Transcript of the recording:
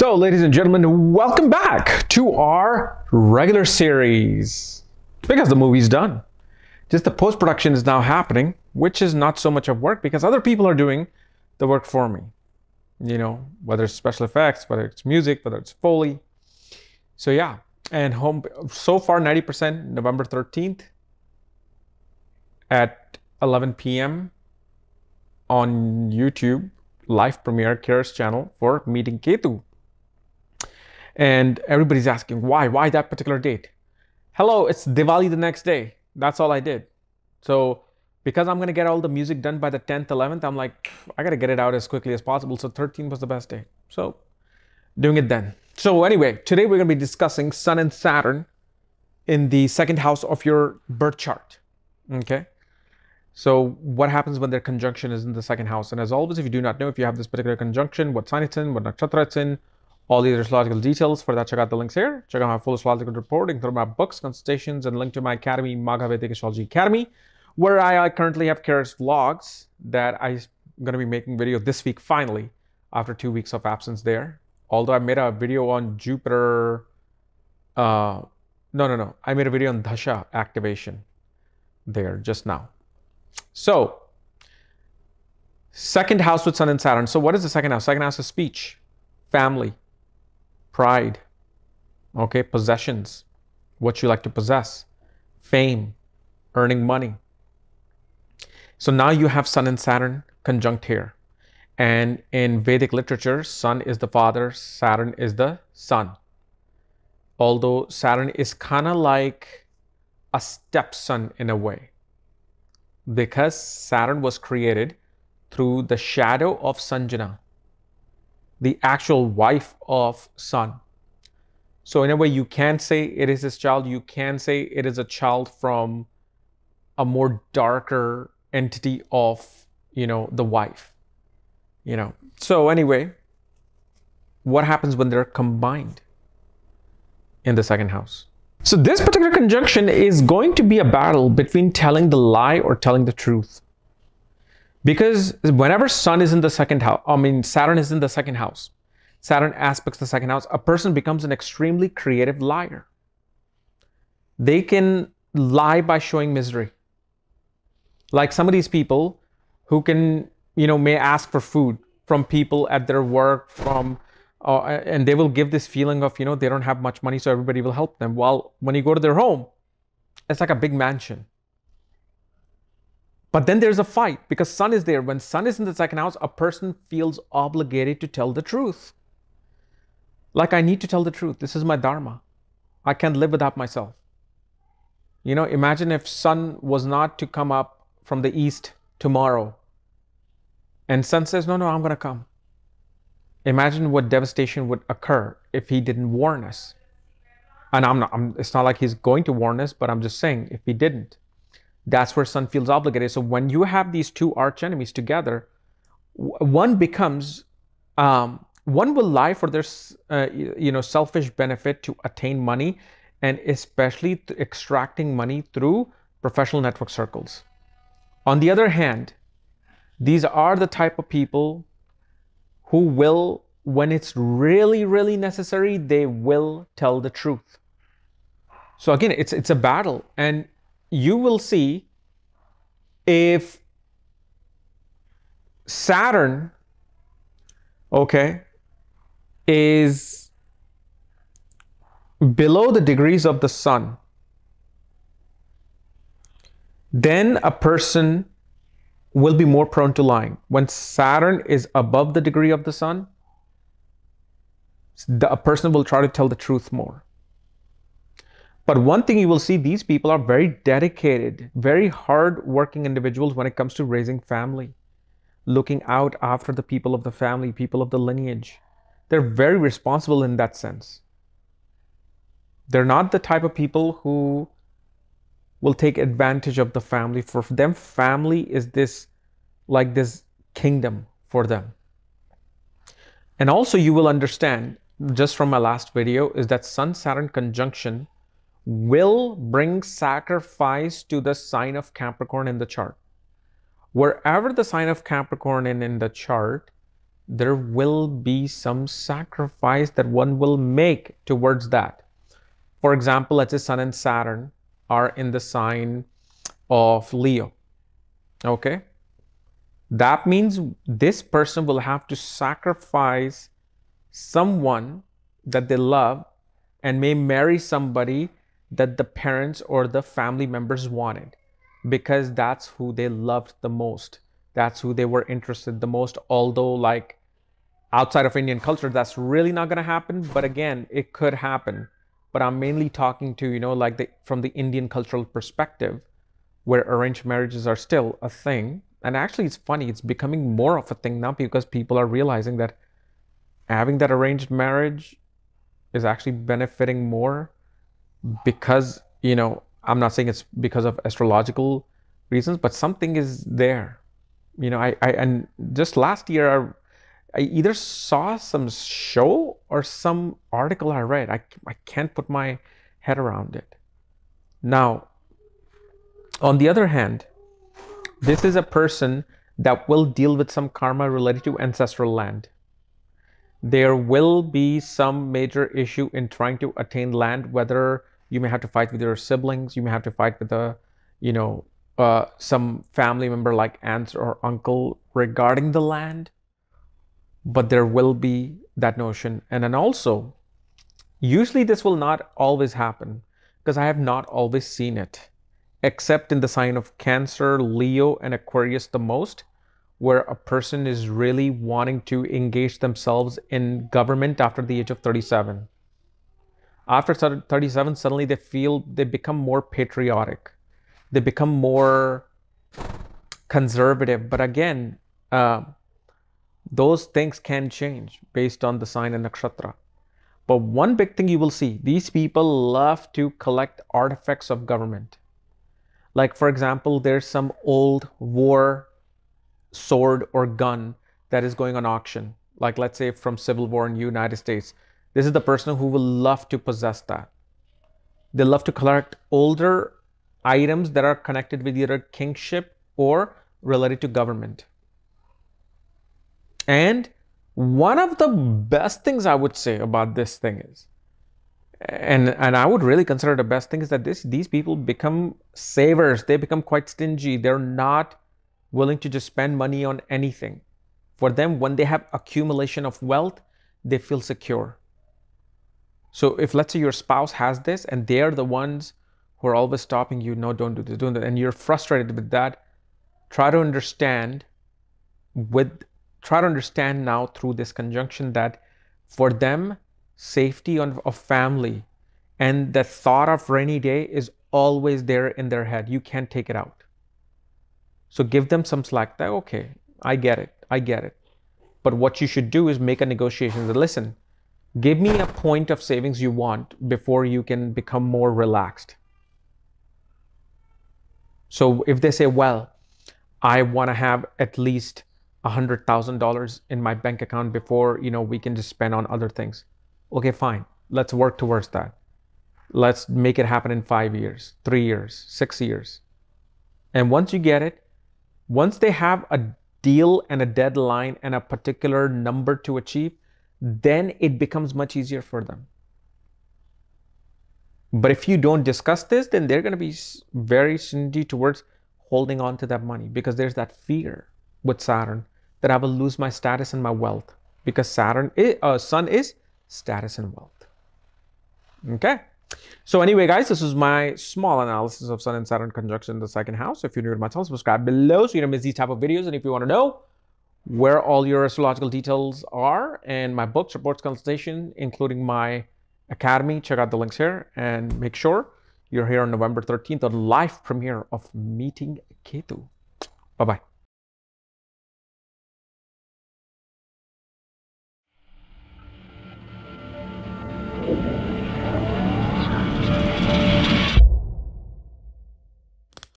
So, ladies and gentlemen, welcome back to our regular series, because the movie's done. Just the post-production is now happening, which is not so much of work because other people are doing the work for me. You know, whether it's special effects, whether it's music, whether it's Foley. So yeah, and home so far 90%, November 13th at 11 p.m. on YouTube, live premiere, KRS channel for Meeting Ketu. And everybody's asking, why that particular date? Hello, it's Diwali the next day. That's all I did. So because I'm going to get all the music done by the 10th, 11th, I'm like, I got to get it out as quickly as possible. So 13th was the best day. So doing it then. So anyway, today we're going to be discussing Sun and Saturn in the second house of your birth chart. Okay. So what happens when their conjunction is in the second house? And as always, if you do not know, if you have this particular conjunction, what sign it's in, what nakshatra it's in, all the astrological details. For that, check out the links here. Check out my full astrological report, including my books, consultations, and link to my academy, Magha Vedic Astrology Academy, where I currently have KRS vlogs that I'm going to be making video this week, finally, after 2 weeks of absence there. Although I made a video on Jupiter. I made a video on Dasha activation there just now. So, second house with Sun and Saturn. So what is the second house? Second house is speech, family, pride, okay, possessions, what you like to possess, fame, earning money. So now you have Sun and Saturn conjunct here. And in Vedic literature, Sun is the father, Saturn is the son. Although Saturn is kind of like a stepson in a way, because Saturn was created through the shadow of Sanjana, the actual wife of Sun. So in a way, you can say it is his child. You can say it is a child from a more darker entity of, you know, the wife, you know. So anyway, what happens when they're combined in the second house? So this particular conjunction is going to be a battle between telling the lie or telling the truth. Because whenever Sun is in the second house, Saturn is in the second house, Saturn aspects the second house, a person becomes an extremely creative liar. They can lie by showing misery. Like some of these people who can, you know, may ask for food from people at their work, and they will give this feeling of, you know, they don't have much money, so everybody will help them. While when you go to their home, it's like a big mansion. But then there's a fight because Sun is there. When Sun is in the second house, a person feels obligated to tell the truth. Like, I need to tell the truth. This is my dharma. I can't live without myself. You know, imagine if Sun was not to come up from the east tomorrow. And Sun says, no, I'm going to come. Imagine what devastation would occur if he didn't warn us. And it's not like he's going to warn us, but I'm just saying if he didn't. That's where Sun feels obligated. So when you have these two arch enemies together, one becomes, one will lie for their, selfish benefit to attain money, and especially extracting money through professional network circles. On the other hand, these are the type of people who will, when it's really, really necessary, they will tell the truth. So again, it's a battle. And you will see if Saturn, okay, is below the degrees of the Sun, then a person will be more prone to lying. When Saturn is above the degree of the Sun, a person will try to tell the truth more. But one thing you will see, these people are very dedicated, very hard-working individuals when it comes to raising family, looking out after the people of the family, people of the lineage. They're very responsible in that sense. They're not the type of people who will take advantage of the family. For them, family is this kingdom for them. And also you will understand, just from my last video, is that Sun-Saturn conjunction will bring sacrifice to the sign of Capricorn in the chart. Wherever the sign of Capricorn in the chart, there will be some sacrifice that one will make towards that. For example, let's say Sun and Saturn are in the sign of Leo. Okay, that means this person will have to sacrifice someone that they love and may marry somebody that the parents or the family members wanted, because that's who they loved the most. That's who they were interested the most. Although, like, outside of Indian culture, that's really not going to happen. But again, it could happen. But I'm mainly talking to, like from the Indian cultural perspective, where arranged marriages are still a thing. And actually, it's funny, it's becoming more of a thing now, because people are realizing that having that arranged marriage is actually benefiting more, because, I'm not saying it's because of astrological reasons, but something is there. And just last year, I either saw some show or some article I read. I can't put my head around it. Now, on the other hand, this is a person that will deal with some karma related to ancestral land. There will be some major issue in trying to attain land, whether you may have to fight with your siblings, you may have to fight with some family member like aunts or uncle regarding the land. But there will be that notion. And then also, usually this will not always happen, because I have not always seen it, except in the sign of Cancer, Leo, and Aquarius the most, where a person is really wanting to engage themselves in government after the age of 37. After 37, suddenly they become more patriotic. They become more conservative. But again, those things can change based on the sign and nakshatra. But one big thing you will see, these people love to collect artifacts of government. Like, for example, there's some old war sword or gun that is going on auction. Like, let's say from Civil War in the United States. This is the person who will love to possess that. They love to collect older items that are connected with either kingship or related to government. And one of the best things I would say about this thing is, and I would really consider the best thing, is that these people become savers. They become quite stingy. They're not willing to just spend money on anything. For them, when they have accumulation of wealth, they feel secure. So if, let's say, your spouse has this and they're the ones who are always stopping you, no, don't do this, don't do that, and you're frustrated with that, try to understand now through this conjunction that for them, safety of family and the thought of rainy day is always there in their head. You can't take it out. So give them some slack that, okay, I get it. But what you should do is make a negotiation that, listen, give me a point of savings you want before you can become more relaxed. So if they say, well, I want to have at least $100,000 in my bank account before, we can just spend on other things. Okay, fine. Let's work towards that. Let's make it happen in 5 years, 3 years, 6 years. And once you get it, once they have a deal and a deadline and a particular number to achieve, then it becomes much easier for them. But if you don't discuss this, then they're going to be very stingy towards holding on to that money, because there's that fear with Saturn that I will lose my status and my wealth, because Sun is status and wealth. Okay. So anyway, guys, this is my small analysis of Sun and Saturn conjunction in the second house. If you're new to my channel, subscribe below so you don't miss these type of videos. And if you want to know where all your astrological details are and my books, reports, consultation, including my academy, check out the links here, and make sure you're here on November 13th, the live premiere of Meeting Ketu. Bye-bye.